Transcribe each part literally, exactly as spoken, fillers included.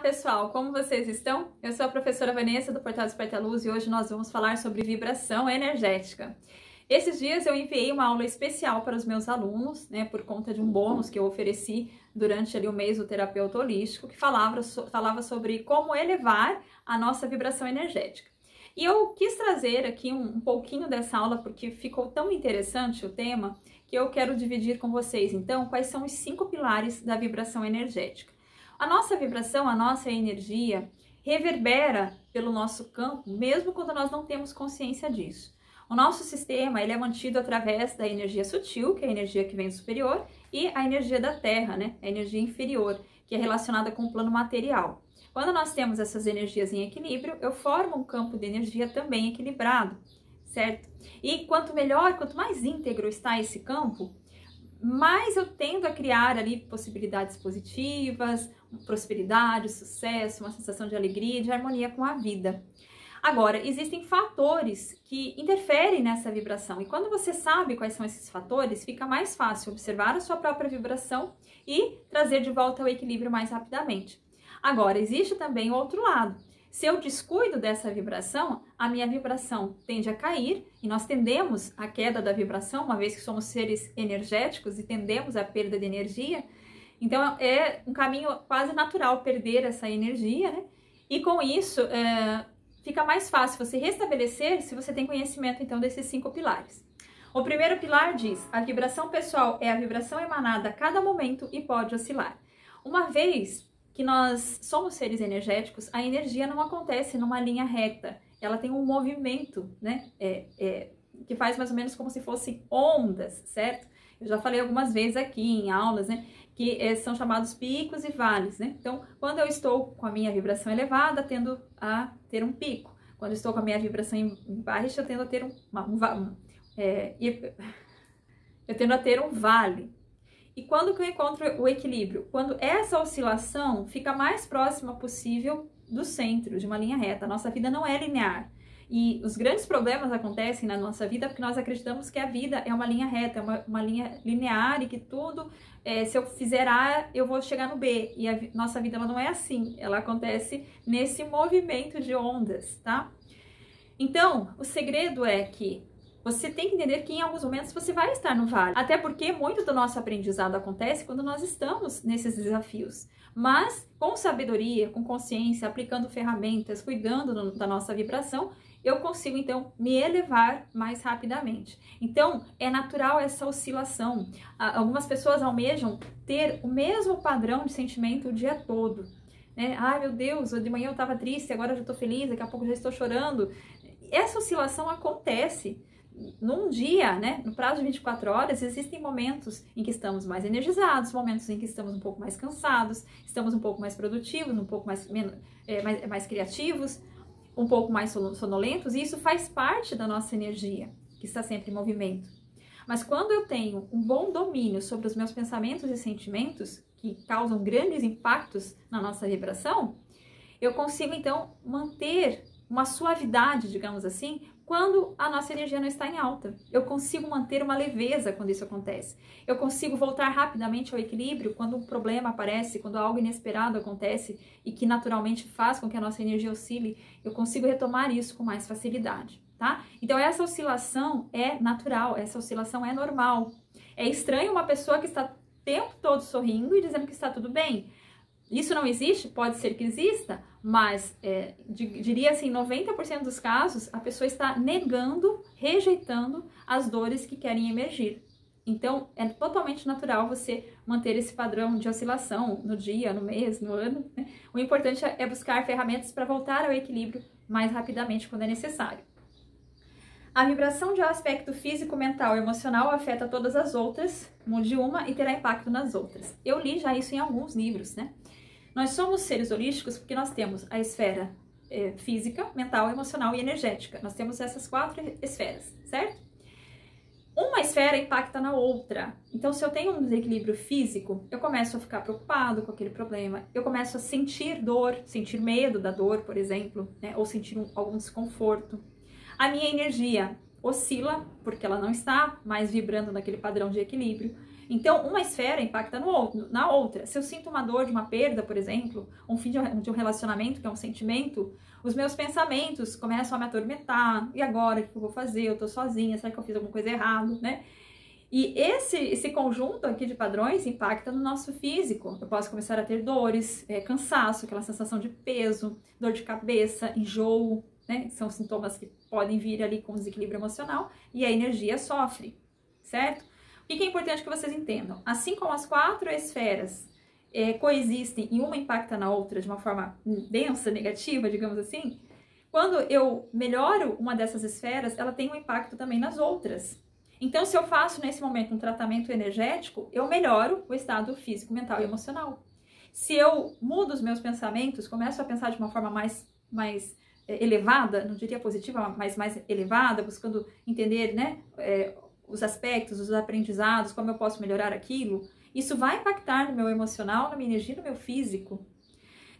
pessoal, como vocês estão? Eu sou a professora Vanessa do Portal Desperta Luz e hoje nós vamos falar sobre vibração energética. Esses dias eu enviei uma aula especial para os meus alunos, né, por conta de um bônus que eu ofereci durante ali o mês do Terapeuta Holístico, que falava, falava sobre como elevar a nossa vibração energética. E eu quis trazer aqui um, um pouquinho dessa aula porque ficou tão interessante o tema que eu quero dividir com vocês, então, quais são os cinco pilares da vibração energética. A nossa vibração, a nossa energia, reverbera pelo nosso campo, mesmo quando nós não temos consciência disso. O nosso sistema, ele é mantido através da energia sutil, que é a energia que vem do superior, e a energia da terra, né? A energia inferior, que é relacionada com o plano material. Quando nós temos essas energias em equilíbrio, eu formo um campo de energia também equilibrado, certo? E quanto melhor, quanto mais íntegro está esse campo, mas eu tendo a criar ali possibilidades positivas, prosperidade, sucesso, uma sensação de alegria e de harmonia com a vida. Agora, existem fatores que interferem nessa vibração e quando você sabe quais são esses fatores, fica mais fácil observar a sua própria vibração e trazer de volta ao equilíbrio mais rapidamente. Agora, existe também o outro lado. Se eu descuido dessa vibração, a minha vibração tende a cair e nós tendemos à queda da vibração, uma vez que somos seres energéticos e tendemos à perda de energia. Então, é um caminho quase natural perder essa energia, né? E com isso, é, fica mais fácil você restabelecer se você tem conhecimento, então, desses cinco pilares. O primeiro pilar diz: a vibração pessoal é a vibração emanada a cada momento e pode oscilar. Uma vez que nós somos seres energéticos, a energia não acontece numa linha reta, ela tem um movimento, né, é, é, que faz mais ou menos como se fossem ondas, certo? Eu já falei algumas vezes aqui em aulas, né, que é, são chamados picos e vales, né? Então, quando eu estou com a minha vibração elevada, tendo a ter um pico. Quando eu estou com a minha vibração em baixa, eu tendo a ter um, uma, um é, eu tendo a ter um vale. E quando que eu encontro o equilíbrio? Quando essa oscilação fica mais próxima possível do centro, de uma linha reta. A nossa vida não é linear. E os grandes problemas acontecem na nossa vida porque nós acreditamos que a vida é uma linha reta, é uma, uma linha linear e que tudo, é, se eu fizer A, eu vou chegar no B. E a vi- nossa vida ela não é assim, ela acontece nesse movimento de ondas, tá? Então, o segredo é que você tem que entender que em alguns momentos você vai estar no vale. Até porque muito do nosso aprendizado acontece quando nós estamos nesses desafios. Mas com sabedoria, com consciência, aplicando ferramentas, cuidando no, da nossa vibração, eu consigo então me elevar mais rapidamente. Então é natural essa oscilação. Algumas pessoas almejam ter o mesmo padrão de sentimento o dia todo, né? Ai meu Deus, de manhã eu estava triste, agora eu já estou feliz, daqui a pouco já estou chorando. Essa oscilação acontece. Num dia, né, no prazo de vinte e quatro horas, existem momentos em que estamos mais energizados, momentos em que estamos um pouco mais cansados, estamos um pouco mais produtivos, um pouco mais, menos, é, mais, mais criativos, um pouco mais sonolentos, e isso faz parte da nossa energia, que está sempre em movimento. Mas quando eu tenho um bom domínio sobre os meus pensamentos e sentimentos, que causam grandes impactos na nossa vibração, eu consigo, então, manter uma suavidade, digamos assim, quando a nossa energia não está em alta. Eu consigo manter uma leveza quando isso acontece. Eu consigo voltar rapidamente ao equilíbrio quando um problema aparece, quando algo inesperado acontece e que naturalmente faz com que a nossa energia oscile. Eu consigo retomar isso com mais facilidade, tá? Então essa oscilação é natural, essa oscilação é normal. É estranho uma pessoa que está o tempo todo sorrindo e dizendo que está tudo bem. Isso não existe? Pode ser que exista, mas é, diria assim, noventa por cento dos casos, a pessoa está negando, rejeitando as dores que querem emergir. Então, é totalmente natural você manter esse padrão de oscilação no dia, no mês, no ano, né? O importante é buscar ferramentas para voltar ao equilíbrio mais rapidamente quando é necessário. A vibração de aspecto físico, mental e emocional afeta todas as outras, mude uma e terá impacto nas outras. Eu li já isso em alguns livros, né? Nós somos seres holísticos porque nós temos a esfera é, física, mental, emocional e energética. Nós temos essas quatro esferas, certo? Uma esfera impacta na outra. Então, se eu tenho um desequilíbrio físico, eu começo a ficar preocupado com aquele problema. Eu começo a sentir dor, sentir medo da dor, por exemplo, né? Ou sentir um, algum desconforto. A minha energia oscila, porque ela não está mais vibrando naquele padrão de equilíbrio. Então, uma esfera impacta no outro, na outra. Se eu sinto uma dor de uma perda, por exemplo, um fim de um relacionamento, que é um sentimento, os meus pensamentos começam a me atormentar. E agora, o que eu vou fazer? Eu tô sozinha, será que eu fiz alguma coisa errada, né? E esse, esse conjunto aqui de padrões impacta no nosso físico. Eu posso começar a ter dores, é, cansaço, aquela sensação de peso, dor de cabeça, enjoo, né? São sintomas que podem vir ali com desequilíbrio emocional e a energia sofre, certo? O que é importante que vocês entendam? Assim como as quatro esferas é, coexistem e uma impacta na outra de uma forma densa, negativa, digamos assim, quando eu melhoro uma dessas esferas, ela tem um impacto também nas outras. Então, se eu faço nesse momento um tratamento energético, eu melhoro o estado físico, mental e emocional. Se eu mudo os meus pensamentos, começo a pensar de uma forma mais, mais elevada, não diria positiva, mas mais elevada, buscando entender, né, é, os aspectos, os aprendizados, como eu posso melhorar aquilo, isso vai impactar no meu emocional, na minha energia, no meu físico.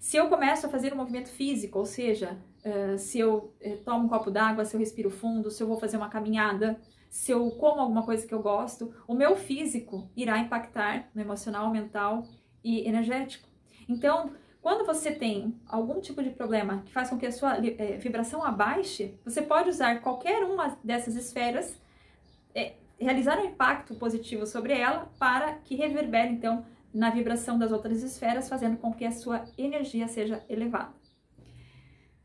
Se eu começo a fazer um movimento físico, ou seja, uh, se eu uh, tomo um copo d'água, se eu respiro fundo, se eu vou fazer uma caminhada, se eu como alguma coisa que eu gosto, o meu físico irá impactar no emocional, mental e energético. Então, quando você tem algum tipo de problema que faz com que a sua é, vibração abaixe, você pode usar qualquer uma dessas esferas, é, realizar um impacto positivo sobre ela para que reverbere, então, na vibração das outras esferas, fazendo com que a sua energia seja elevada.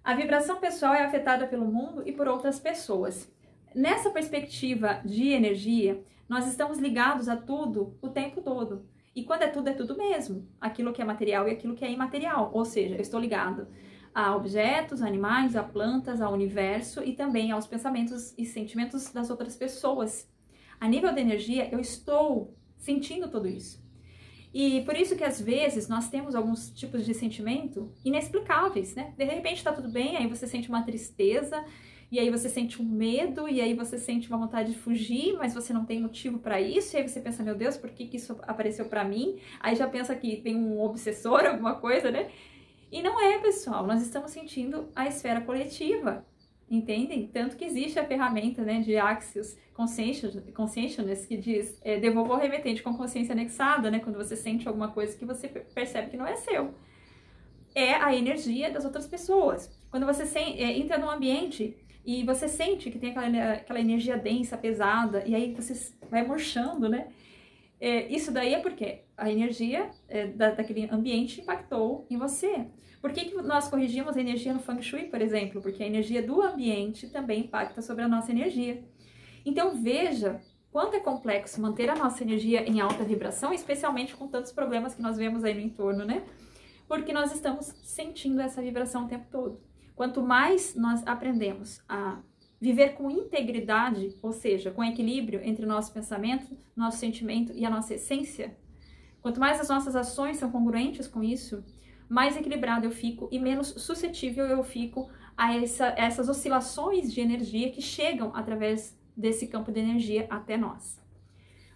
A vibração pessoal é afetada pelo mundo e por outras pessoas. Nessa perspectiva de energia, nós estamos ligados a tudo o tempo todo. E quando é tudo, é tudo mesmo. Aquilo que é material e aquilo que é imaterial. Ou seja, eu estou ligado a objetos, a animais, a plantas, ao universo e também aos pensamentos e sentimentos das outras pessoas. A nível de energia, eu estou sentindo tudo isso. E por isso que às vezes nós temos alguns tipos de sentimento inexplicáveis, né? De repente tá tudo bem, aí você sente uma tristeza, e aí você sente um medo, e aí você sente uma vontade de fugir, mas você não tem motivo para isso, e aí você pensa, meu Deus, por que que isso apareceu para mim? Aí já pensa que tem um obsessor, alguma coisa, né? E não é, pessoal, nós estamos sentindo a esfera coletiva, entendem? Tanto que existe a ferramenta, né, de Axios Consciousness, que diz, é, devolva o remetente com consciência anexada, né? Quando você sente alguma coisa que você percebe que não é seu. É a energia das outras pessoas. Quando você sente, é, entra num ambiente e você sente que tem aquela, aquela energia densa, pesada, e aí você vai murchando, né? É, isso daí é porque a energia é, da, daquele ambiente impactou em você. Por que que nós corrigimos a energia no feng shui, por exemplo? Porque a energia do ambiente também impacta sobre a nossa energia. Então veja quanto é complexo manter a nossa energia em alta vibração, especialmente com tantos problemas que nós vemos aí no entorno, né? Porque nós estamos sentindo essa vibração o tempo todo. Quanto mais nós aprendemos a viver com integridade, ou seja, com equilíbrio entre o nosso pensamento, nosso sentimento e a nossa essência, quanto mais as nossas ações são congruentes com isso, mais equilibrado eu fico e menos suscetível eu fico a, essa, a essas oscilações de energia que chegam através desse campo de energia até nós.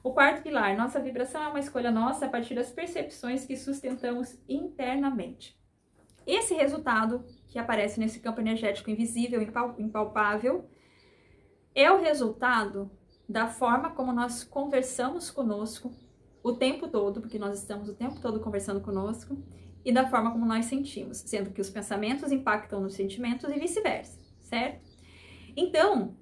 O quarto pilar, nossa vibração é uma escolha nossa a partir das percepções que sustentamos internamente. Esse resultado que aparece nesse campo energético invisível, impalpável, é o resultado da forma como nós conversamos conosco o tempo todo, porque nós estamos o tempo todo conversando conosco, e da forma como nós sentimos, sendo que os pensamentos impactam nos sentimentos e vice-versa, certo? Então,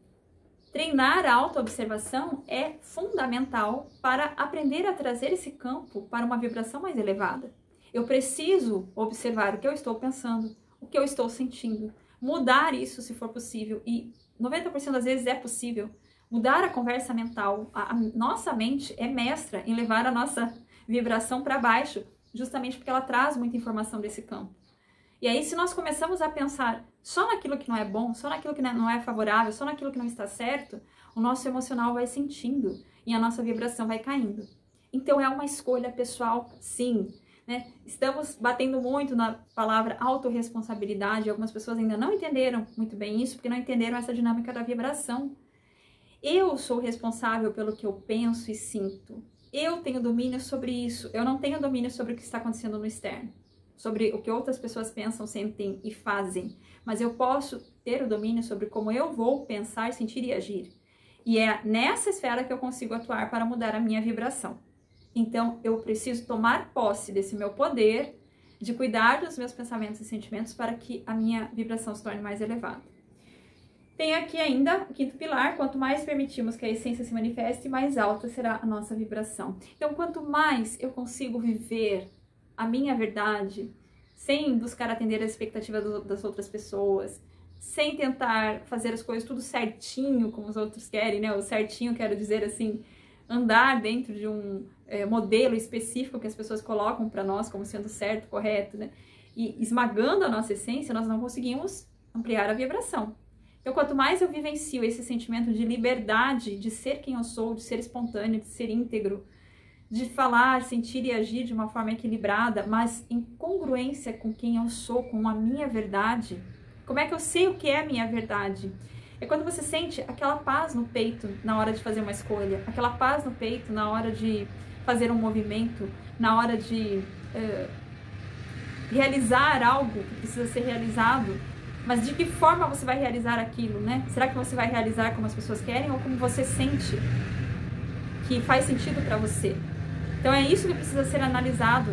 treinar a autoobservação é fundamental para aprender a trazer esse campo para uma vibração mais elevada. Eu preciso observar o que eu estou pensando, o que eu estou sentindo, mudar isso se for possível, e noventa por cento das vezes é possível, mudar a conversa mental. A, a nossa mente é mestra em levar a nossa vibração para baixo, justamente porque ela traz muita informação desse campo. E aí, se nós começamos a pensar só naquilo que não é bom, só naquilo que não é favorável, só naquilo que não está certo, o nosso emocional vai sentindo e a nossa vibração vai caindo. Então, é uma escolha pessoal, sim. Né? Estamos batendo muito na palavra autorresponsabilidade, algumas pessoas ainda não entenderam muito bem isso, porque não entenderam essa dinâmica da vibração. Eu sou responsável pelo que eu penso e sinto, eu tenho domínio sobre isso, eu não tenho domínio sobre o que está acontecendo no externo, sobre o que outras pessoas pensam, sentem e fazem, mas eu posso ter o domínio sobre como eu vou pensar, sentir e agir. E é nessa esfera que eu consigo atuar para mudar a minha vibração. Então, eu preciso tomar posse desse meu poder de cuidar dos meus pensamentos e sentimentos para que a minha vibração se torne mais elevada. Tem aqui ainda o quinto pilar: quanto mais permitimos que a essência se manifeste, mais alta será a nossa vibração. Então, quanto mais eu consigo viver a minha verdade, sem buscar atender as expectativas das outras pessoas, sem tentar fazer as coisas tudo certinho, como os outros querem, né? O certinho, quero dizer assim, andar dentro de um é, modelo específico que as pessoas colocam para nós como sendo certo, correto, né? E esmagando a nossa essência, nós não conseguimos ampliar a vibração. Então, quanto mais eu vivencio esse sentimento de liberdade, de ser quem eu sou, de ser espontâneo, de ser íntegro, de falar, sentir e agir de uma forma equilibrada, mas em congruência com quem eu sou, com a minha verdade. Como é que eu sei o que é a minha verdade? É quando você sente aquela paz no peito na hora de fazer uma escolha, aquela paz no peito na hora de fazer um movimento, na hora de uh, realizar algo que precisa ser realizado, mas de que forma você vai realizar aquilo, né? Será que você vai realizar como as pessoas querem ou como você sente que faz sentido para você? Então é isso que precisa ser analisado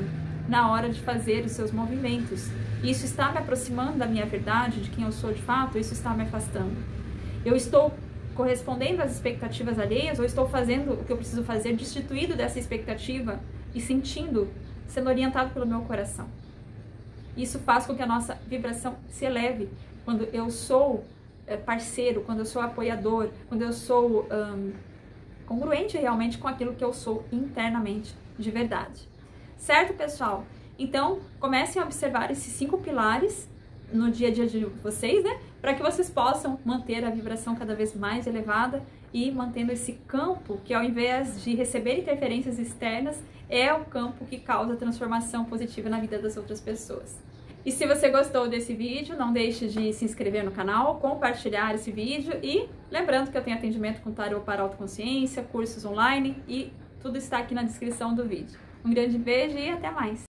na hora de fazer os seus movimentos. Isso está me aproximando da minha verdade, de quem eu sou de fato, isso está me afastando. Eu estou correspondendo às expectativas alheias ou estou fazendo o que eu preciso fazer, destituído dessa expectativa e sentindo, sendo orientado pelo meu coração. Isso faz com que a nossa vibração se eleve. Quando eu sou parceiro, quando eu sou apoiador, quando eu sou hum, congruente realmente com aquilo que eu sou internamente, de verdade. Certo, pessoal? Então, comecem a observar esses cinco pilares no dia a dia de vocês, né? Para que vocês possam manter a vibração cada vez mais elevada e mantendo esse campo que, ao invés de receber interferências externas, é o campo que causa transformação positiva na vida das outras pessoas. E se você gostou desse vídeo, não deixe de se inscrever no canal, compartilhar esse vídeo e lembrando que eu tenho atendimento com tarô para autoconsciência, cursos online e tudo está aqui na descrição do vídeo. Um grande beijo e até mais!